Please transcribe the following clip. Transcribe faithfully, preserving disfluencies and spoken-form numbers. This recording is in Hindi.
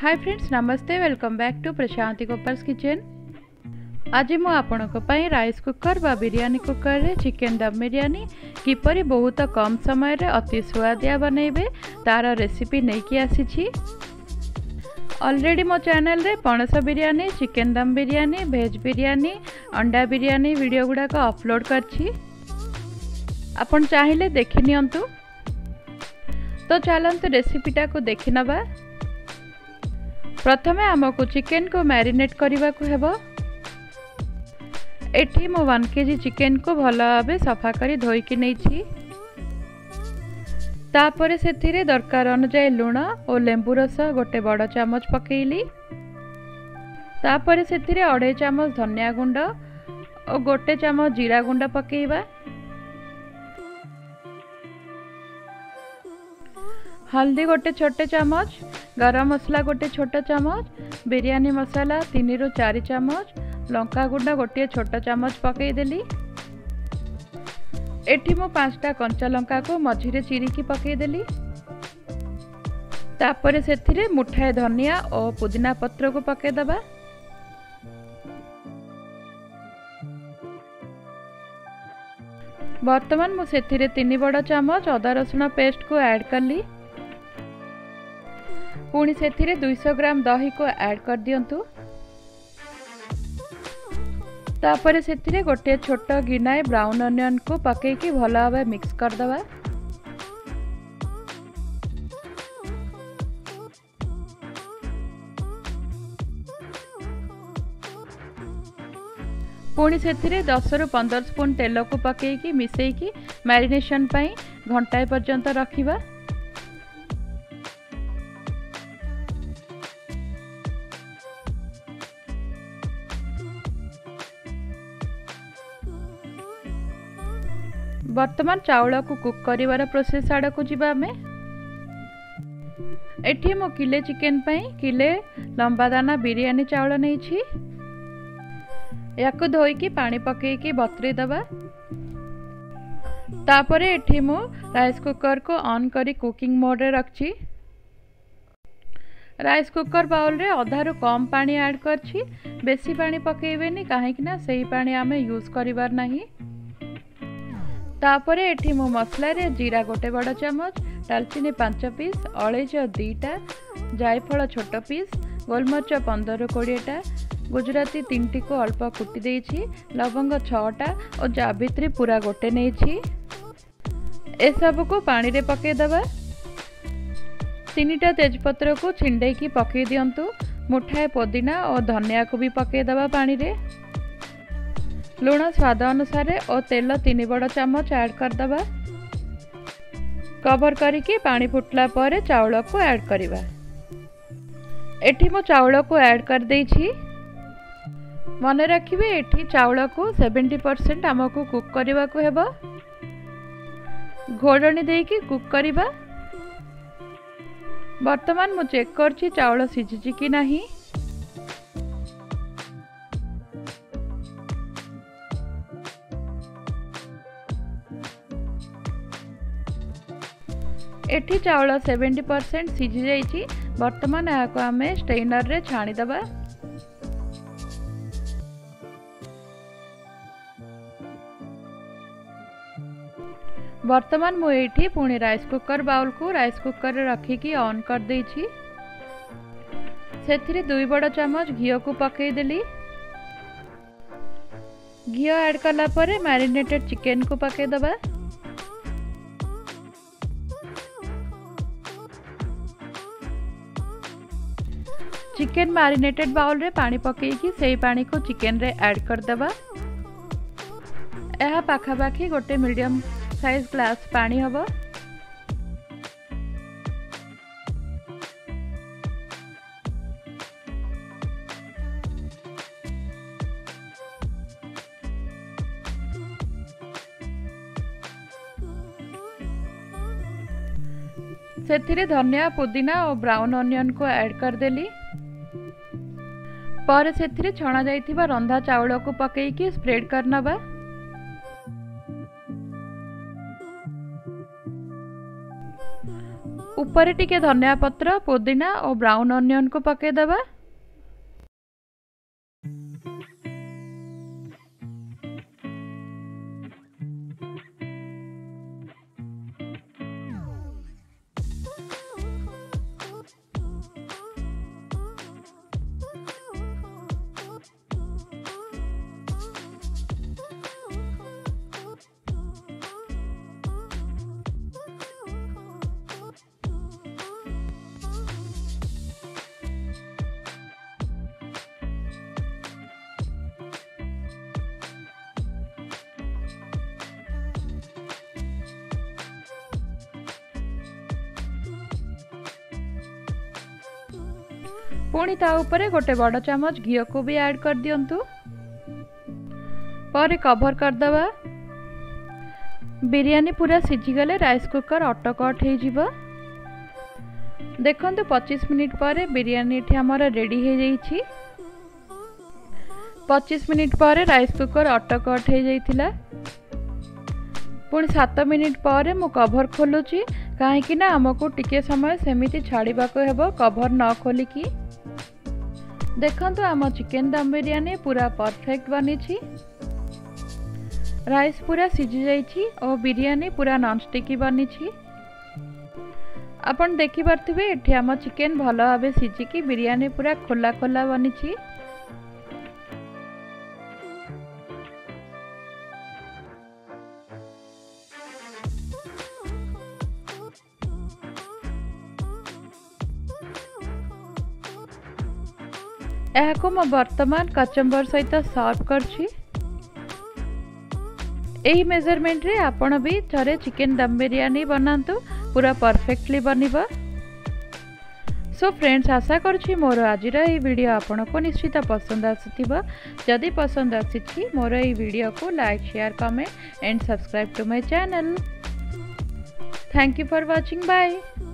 हाय फ्रेंड्स नमस्ते welcome back to Prashanti Gopal's kitchen. आज मुझे राइस कुकर बा बिरयानी कुकर रे चिकेन दम बिरयानी किपरि बहुत कम समय रे अति स्वादिया बनइबे तार रेसिपी नहीं कि आसी। ऑलरेडी मो चैनल रे पणस बिरयानी चिकेन दम बिरयानी भेज बिरयानी अंडा बिरयानी वीडियो गुड़ाक अपलोड करछि, आपण चाहिले देखि नियंतु। तो चलंतु रेसिपीटा को देखि नबा। प्रथमे आमको चिकेन को मैरिनेट करने को हेबो। एठी मो वन केजी चिकेन को भल भाव सफा करी धोई की नैछि। तापरे सेथिरे दरकार अनुजाई लुण और लेंबू रस गोटे बड़ चामच पकेली। तापरे सेथिरे अढ़ाई चामच धनिया गुंड और गोटे चामच जीरा गुंड पकेइबा। हल्दी गोटे छोटे चामच, गरम मसला गोटे छोट चामच, बिरयानी मसाला तीन रु चार चामच, लंका गुंड गोटे छोट चामच पकईदेली। एठी मो पांचटा कंचा लंका को मझीरे चिरिकी पकईदेली। तापरे सेथिरे मुठाए धनिया और पुदीना पत्र को पकईदेबा। बर्तमान मु सेथिरे तीन बड़ चामच अदा रसुण पेस्ट को ऐड करली। पुणी से दो सौ ग्राम दही को ऐड कर दिंतु। तापर से गोटे छोट गिनाए ब्राउन अनियन को पकईकी भल भाव मिक्स करदे। पुणी से दस रु पंदर स्पून तेल को पकईकी मिसेकी मैरिनेशन पाई घंटाए पर्यंत रखिबा। बर्तमान चावल को कुक करिवार प्रोसेस आड़ को जीवा। में एठी मो किले चिकेन पाई किले लंबा दाना बिरयानी चावल नहीं छी। याकु धोई की पानी पकई की बतरी दबा। तापरे एठी मो राइस कुकर को ऑन करी कुकिंग मोड रे रखची। राइस कुकर बाउल रे अधारू कम पानी ऐड करची। बेसी पानी पकईबेनी काहेकि ना सही पानी आमे यूज करिवार नाही। तापरे एठी मो मसला रे जीरा गोटे बड़ चामच, डालचीनी पांच पीस, अलैच दुईटा, जायफल छोट पीस, गोलमरीच पंद्रह कोड़ीटा, गुजराती तीन टी को अल्प कुटी देछि, लवंग छटा और जावित्री पूरा गोटे नहीं छी। ए सब को पानी रे पके दबा। तीनटा तेजपत्र को छिंडे की पके दियंतु। मुठाए पुदीना और धनिया को भी पके दबा पानी रे। लुण स्वाद अनुसार और तेल तीन बड़ चामच ऐड करदे। कवर करके पानी फुटला पर चावल को ऐड करवा। एठी मो चावल को ऐड कर दे छी। मन रखिए एठी चावल को सेवेन्टी परसेंट आमको कुक करने को हेबो। घोड़नी देकी कुक करवा। वर्तमान मु चेक करछि चावल सिझिछि कि नाही। एठी चावल सेवेन्टी परसेंट सीझी जाइए। बर्तमान यहाँ आम स्ट्रेनर रे छाणीद। बर्तमान मु एठी पुणी राइस कुकर बाउल को राइस कुकर रखिकी ऑन कर दे छी। सेथिरे दुई बड़ चमच घी को पकई देली। घी ऐड कला परे मैरिनेटेड चिकेन को पकई दबा। चिकेन मैरिनेटेड बाउल रे पानी पकईकी सही पानी को चिकेन रे ऐड कर दबा। यह पाखापाखी गोटे मीडियम साइज ग्लास पानी हबो। सेथिरे धनिया पुदीना और ब्राउन अनियन को ऐड कर देली। पर से छणा जाइथिबा रंधा चावल को पकई की स्प्रेड करना बा। ऊपर टिके धनिया पत्र पुदीना और ब्राउन अनियन को पकईदेबा। पुणी ता उपरे गोटे बड़ चमच घी को भी ऐड कर दिंतु पर कवर करदे। बिरयानी पूरा सीझीगले राइस कुकर अटकट हो। देखो पच्चीस मिनिट पर बिरयानी आमर रेडी हो जाइए। पच्चीस मिनिट पर राइस कुकर अटकट हो जाता। पुणी सात मिनिट पर मु कवर खोलुची कहीं आमको टिके समय सेमती छाड़ा को कवर न खोलिकी। देखो तो आम चिकेन दम बिरयानी पूरा परफेक्ट बनी। राइस पूरा सीझी जाइए और बिरयानी पूरा नॉनस्टिकी बनी। आपन देखिपे ये आम चिकेन भल भाव सीझिकी बिरयानी पूरा खोला खोला बनी। यह को मैं बर्तमान कचंबर सहित सर्व करछी। एही मेजरमेंट रे आपण भी थरे चिकेन दम बिरयानी बनातु पूरा परफेक्टली बनबा। सो फ्रेंड्स आशा करछी मोर आज ये वीडियो आपण को निश्चित पसंद आसीथिबा। जदि पसंद आसीछि मोर ये वीडियो को like share comment and subscribe to my channel. Thank you for watching bye.